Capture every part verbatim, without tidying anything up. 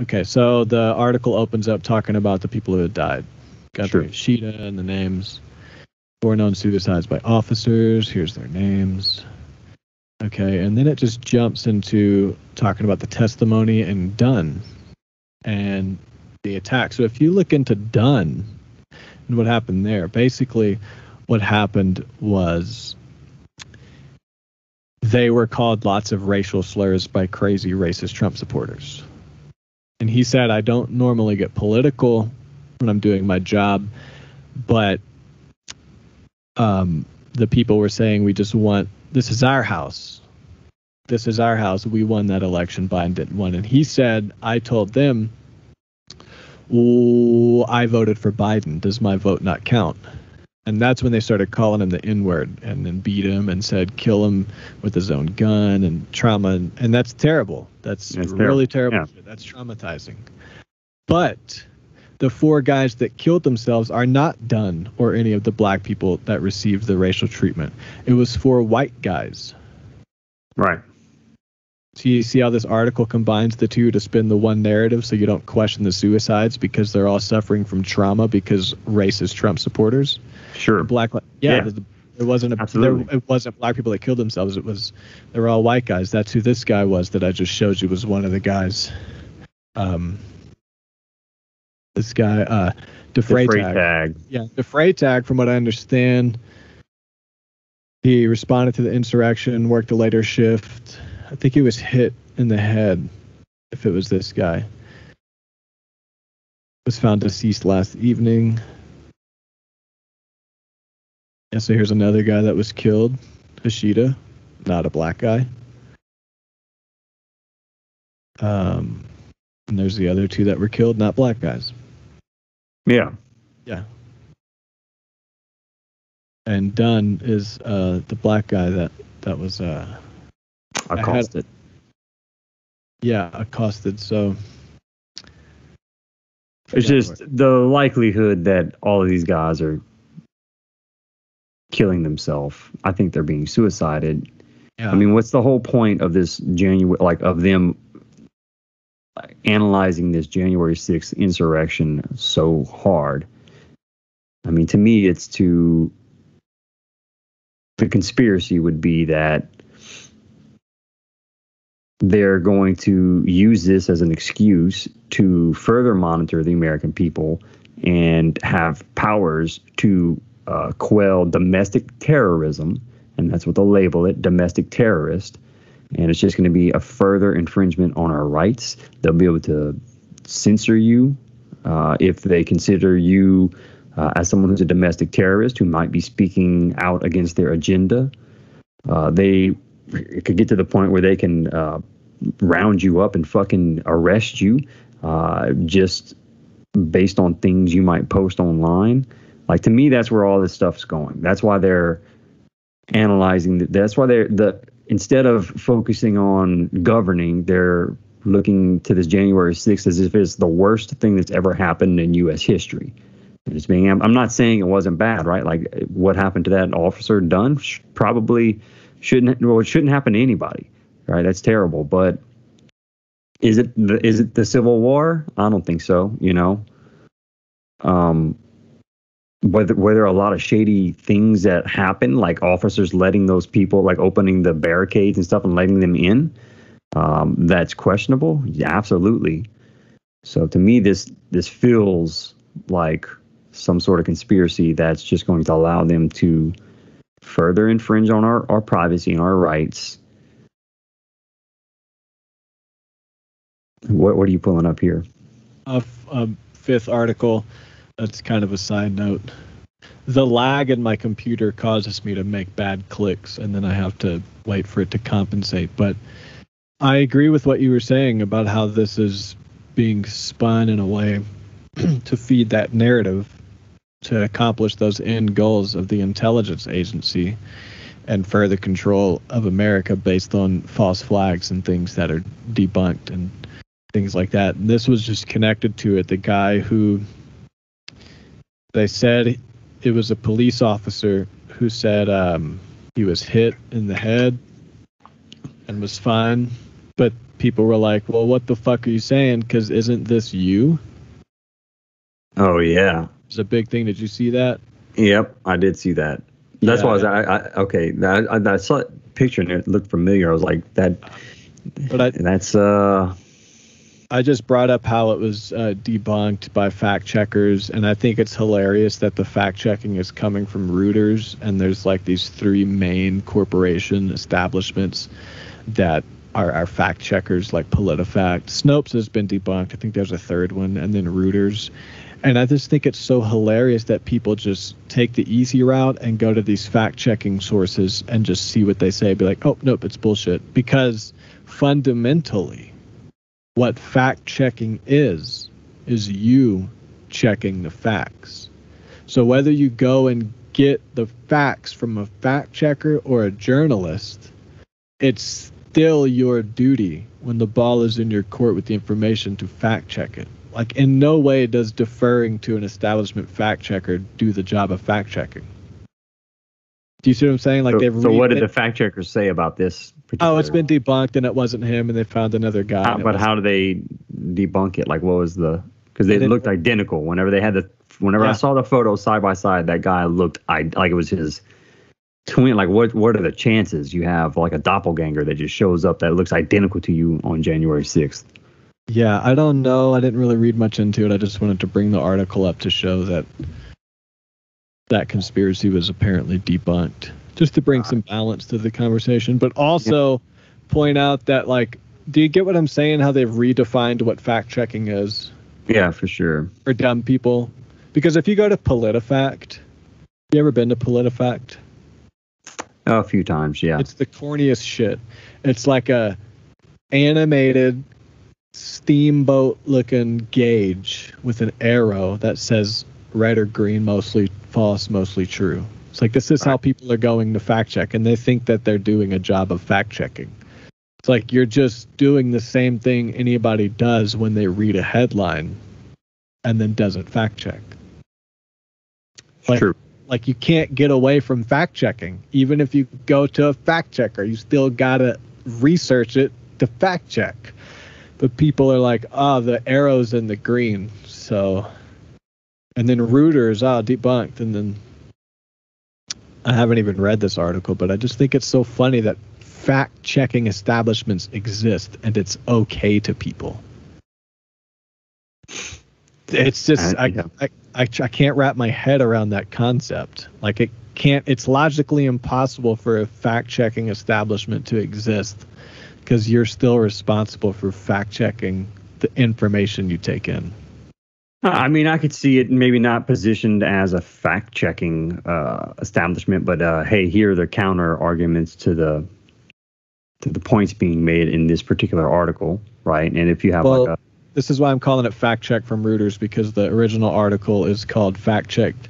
Okay, so the article opens up talking about the people who had died. Got sure. the Hashida and the names. Four known suicides by officers. Here's their names. Okay, and then it just jumps into talking about the testimony and Dunn and the attack. So if you look into Dunn and what happened there, basically what happened was they were called lots of racial slurs by crazy racist Trump supporters. And he said, I don't normally get political when I'm doing my job, but um, the people were saying, we just want, this is our house. This is our house. We won that election. Biden didn't win. And he said, I told them, oh, I voted for Biden. Does my vote not count? And that's when they started calling him the N-word and then beat him and said, kill him with his own gun and trauma. And, and that's terrible. That's, that's really terrible. terrible. Yeah. That's traumatizing. But the four guys that killed themselves are not Dunn or any of the black people that received the racial treatment. It was four white guys. Right. So you see how this article combines the two to spin the one narrative so you don't question the suicides because they're all suffering from trauma because racist Trump supporters? Sure. Black, yeah. yeah. It wasn't a, there, it wasn't black people that killed themselves. It was they were all white guys. That's who this guy was that I just showed you was one of the guys. Um, this guy, uh, DeFray Tag. Tag. Yeah, DeFray Tag. From what I understand, he responded to the insurrection, worked a later shift. I think he was hit in the head. If it was this guy, was found deceased last evening. Yeah, so here's another guy that was killed, Hashida, not a black guy. Um, and there's the other two that were killed, not black guys. Yeah. Yeah. And Dunn is uh, the black guy that, that was... Uh, accosted. Had, yeah, accosted, so... It's just the likelihood that all of these guys are... killing themselves. I think they're being suicided. Yeah. I mean, what's the whole point of this January, like of them analyzing this January sixth insurrection so hard? I mean, to me, it's to the conspiracy would be that they're going to use this as an excuse to further monitor the American people and have powers to Uh, quell domestic terrorism, and that's what they'll label it, domestic terrorist. And it's just going to be a further infringement on our rights. They'll be able to censor you uh, if they consider you uh, as someone who's a domestic terrorist who might be speaking out against their agenda. Uh, they it could get to the point where they can uh, round you up and fucking arrest you uh, just based on things you might post online. Like, to me, that's where all this stuff's going. That's why they're analyzing. The, that's why they're the instead of focusing on governing, they're looking to this January sixth as if it's the worst thing that's ever happened in U S history. And it's being, I'm not saying it wasn't bad, right? Like, what happened to that officer Dunn probably shouldn't. Well, it shouldn't happen to anybody, right? That's terrible. But is it the, is it the Civil War? I don't think so. You know. Um. Whether were there a lot of shady things that happened, like officers letting those people, like opening the barricades and stuff and letting them in, um, that's questionable? Yeah, absolutely. So to me, this this feels like some sort of conspiracy that's just going to allow them to further infringe on our, our privacy and our rights. What what are you pulling up here? A f- a fifth article. That's kind of a side note. The lag in my computer causes me to make bad clicks, and then I have to wait for it to compensate. But I agree with what you were saying about how this is being spun in a way to feed that narrative to accomplish those end goals of the intelligence agency and further control of America based on false flags and things that are debunked and things like that. And this was just connected to it. The guy who... They said it was a police officer who said um, he was hit in the head and was fine, but people were like, well, what the fuck are you saying? Because isn't this you? Oh, yeah. It's a big thing. Did you see that? Yep, I did see that. That's yeah, why I was, I, I, okay, I, I, I saw that picture and it looked familiar. I was like, that, but I, that's, uh. I just brought up how it was uh, debunked by fact checkers. And I think it's hilarious that the fact checking is coming from Reuters. And there's like these three main corporation establishments that are our fact checkers, like PolitiFact. Snopes has been debunked. I think there's a third one. And then Reuters. And I just think it's so hilarious that people just take the easy route and go to these fact-checking sources and just see what they say. Be like, oh, nope, it's bullshit. Because fundamentally, what fact-checking is, is you checking the facts. So whether you go and get the facts from a fact-checker or a journalist, it's still your duty when the ball is in your court with the information to fact-check it. Like, in no way does deferring to an establishment fact checker do the job of fact checking. Do you see what I'm saying? Like, so, they've. So what did it. the fact checkers say about this? Oh, it's been debunked, and it wasn't him, and they found another guy. How, but how do they debunk it? Like, what was the? Because they, they looked identical. Whenever they had the, whenever yeah. I saw the photo side by side, that guy looked I, like it was his twin. Like, what? What are the chances you have like a doppelganger that just shows up that looks identical to you on January sixth? Yeah, I don't know. I didn't really read much into it. I just wanted to bring the article up to show that that conspiracy was apparently debunked, just to bring some balance to the conversation, but also point out that, like, do you get what I'm saying? How they've redefined what fact checking is? Yeah, for sure. For dumb people. Because if you go to PolitiFact, you ever been to PolitiFact? Oh, a few times, yeah. It's the corniest shit. It's like a animated steamboat looking gauge with an arrow that says red or green, mostly false, mostly true. It's like, this is how people are going to fact check, and they think that they're doing a job of fact checking. It's like, you're just doing the same thing anybody does when they read a headline and then doesn't fact check. Like, true. Like, you can't get away from fact checking. Even if you go to a fact checker, you still gotta research it to fact check. But people are like, ah, oh, the arrow's in the green. So, and then Reuters, ah, oh, debunked. And then I haven't even read this article, but I just think it's so funny that fact checking establishments exist and it's okay to people. It's just, I, I, I, I, I can't wrap my head around that concept. Like, it can't, it's logically impossible for a fact checking establishment to exist, because you're still responsible for fact-checking the information you take in. I mean, I could see it maybe not positioned as a fact-checking uh, establishment, but uh, hey, here are the counter arguments to the to the points being made in this particular article, right? And if you have well, like a... This is why I'm calling it fact-check from Reuters, because the original article is called Fact-Checked.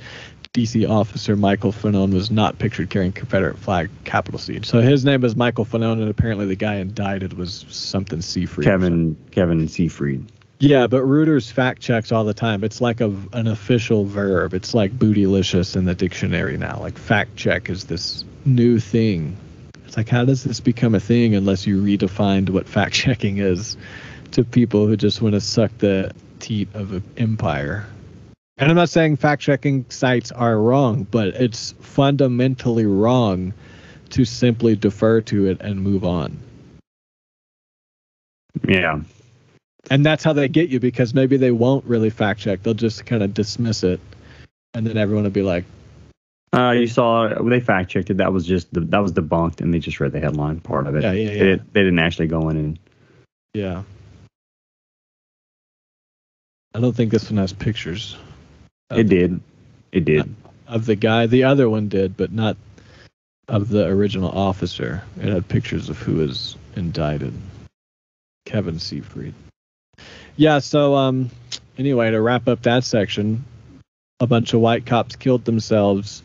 D C officer Michael Fanon was not pictured carrying Confederate flag, capital siege. So his name is Michael Fanon, and apparently the guy indicted was something Seefried. Kevin Kevin Seefried. Yeah, but Reuters fact checks all the time. It's like a an official verb. It's like bootylicious in the dictionary now. Like, fact check is this new thing. It's like, how does this become a thing unless you redefined what fact checking is to people who just want to suck the teat of an empire? And I'm not saying fact-checking sites are wrong, but it's fundamentally wrong to simply defer to it and move on. Yeah. And that's how they get you, because maybe they won't really fact-check. They'll just kind of dismiss it, and then everyone will be like... Uh, you saw, they fact-checked it. That was just, the, that was debunked, and they just read the headline part of it. Yeah, yeah, yeah. They, they didn't actually go in and... Yeah. I don't think this one has pictures. It did. It did. Of the guy. The other one did, but not of the original officer. It had pictures of who was indicted. Kevin Seefried. Yeah, so um, anyway, to wrap up that section, a bunch of white cops killed themselves,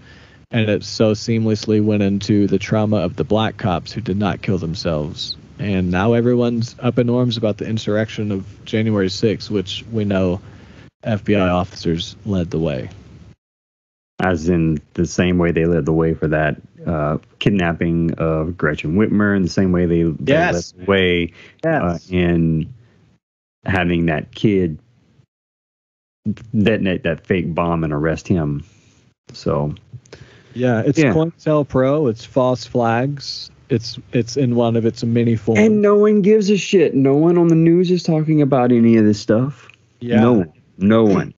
and it so seamlessly went into the trauma of the black cops who did not kill themselves. And now everyone's up in arms about the insurrection of January sixth, which we know F B I officers led the way. as in the same way they led the way for that uh, kidnapping of Gretchen Whitmer, in the same way they, they yes. led the way yes. uh, in having that kid detonate that fake bomb and arrest him. So, yeah, it's yeah. Cointel Pro. It's false flags. It's it's in one of its many forms. And no one gives a shit. No one on the news is talking about any of this stuff. Yeah. No one. No one.